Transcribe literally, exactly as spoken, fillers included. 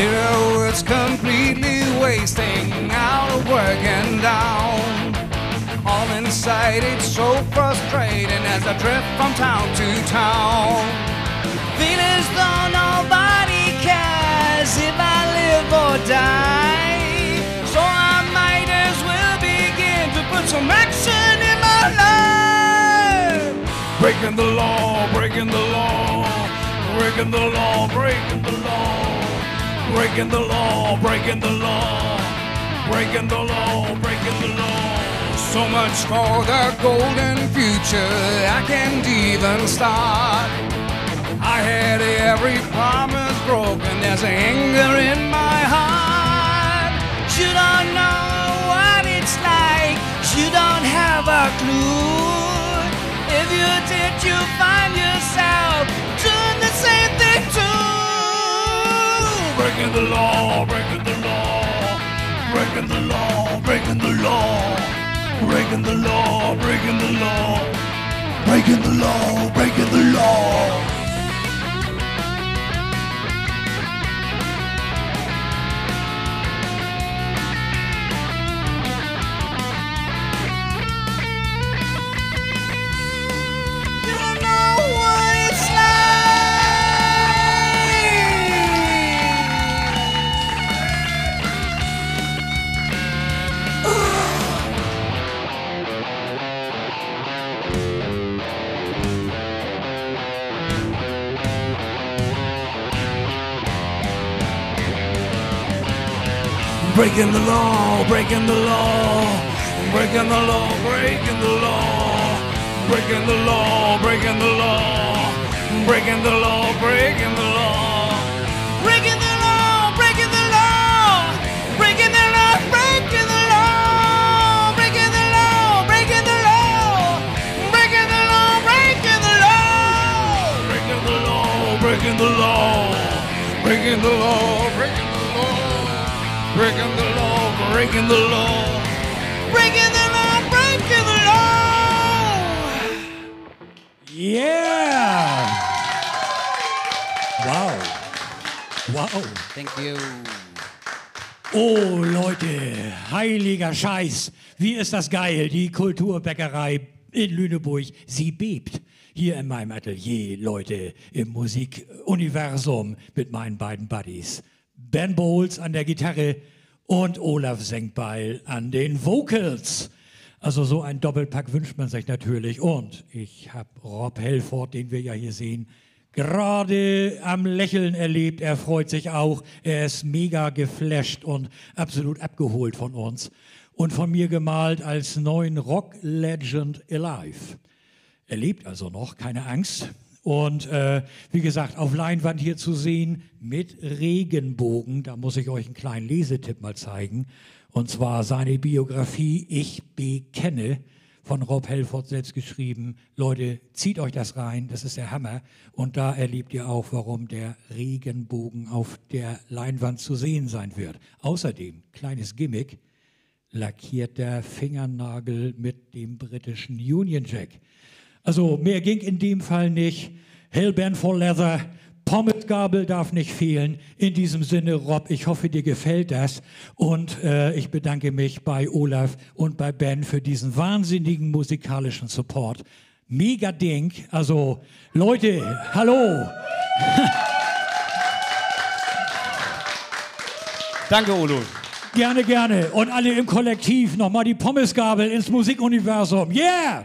Hero was completely wasting our work and down. All inside, it's so frustrating as I drift from town to town. Feel as though nobody cares if I live or die. So I might as well begin to put some action in my life. Breaking the law, breaking the law, breaking the law, breaking the law. Breaking the law, breaking the law, breaking the law, breaking the law. So much for the golden future, I can't even start. I had every promise broken, there's anger in my heart. You don't know what it's like, you don't have a clue. If you did, you'd find yourself doing the same thing too. Breaking the law, breaking the law, breaking the law, breaking the law, breaking the law, breaking the law, breaking the law, breaking the law. Breaking the law, breaking the law, breaking the law, breaking the law, breaking the law, breaking the law, breaking the law, breaking the law, breaking the law, breaking the law, breaking the law, breaking the law, breaking the law, breaking the law, breaking the law, breaking the law, breaking the law, breaking the law, breaking the law, breaking the law. Breaking the law, breaking the law, breaking the law, breaking the law. Yeah! Wow. Wow. Thank you. Oh, Leute, heiliger Scheiß. Wie ist das geil? Die Kulturbäckerei in Lüneburg, sie bebt. Hier in meinem Atelier, Leute, im Musikuniversum mit meinen beiden Buddies. Ben Boles an der Gitarre und Olaf Senkbeil an den Vocals. Also so ein Doppelpack wünscht man sich natürlich. Und ich habe Rob Halford, den wir ja hier sehen, gerade am Lächeln erlebt. Er freut sich auch. Er ist mega geflasht und absolut abgeholt von uns. Und von mir gemalt als neuen Rock Legend Alive. Er lebt also noch, keine Angst. Und äh, wie gesagt, auf Leinwand hier zu sehen mit Regenbogen, da muss ich euch einen kleinen Lesetipp mal zeigen. Und zwar seine Biografie Ich bekenne, von Rob Halford selbst geschrieben. Leute, zieht euch das rein, das ist der Hammer. Und da erlebt ihr auch, warum der Regenbogen auf der Leinwand zu sehen sein wird. Außerdem, kleines Gimmick, lackierter Fingernagel mit dem britischen Union Jack. Also mehr ging in dem Fall nicht. Hell Bent for Leather, Pommesgabel darf nicht fehlen. In diesem Sinne, Rob, ich hoffe, dir gefällt das. Und äh, ich bedanke mich bei Olaf und bei Ben für diesen wahnsinnigen musikalischen Support. Mega Ding. Also Leute, hallo. Danke, Olo. Gerne, gerne. Und alle im Kollektiv nochmal die Pommesgabel ins Musikuniversum. Yeah!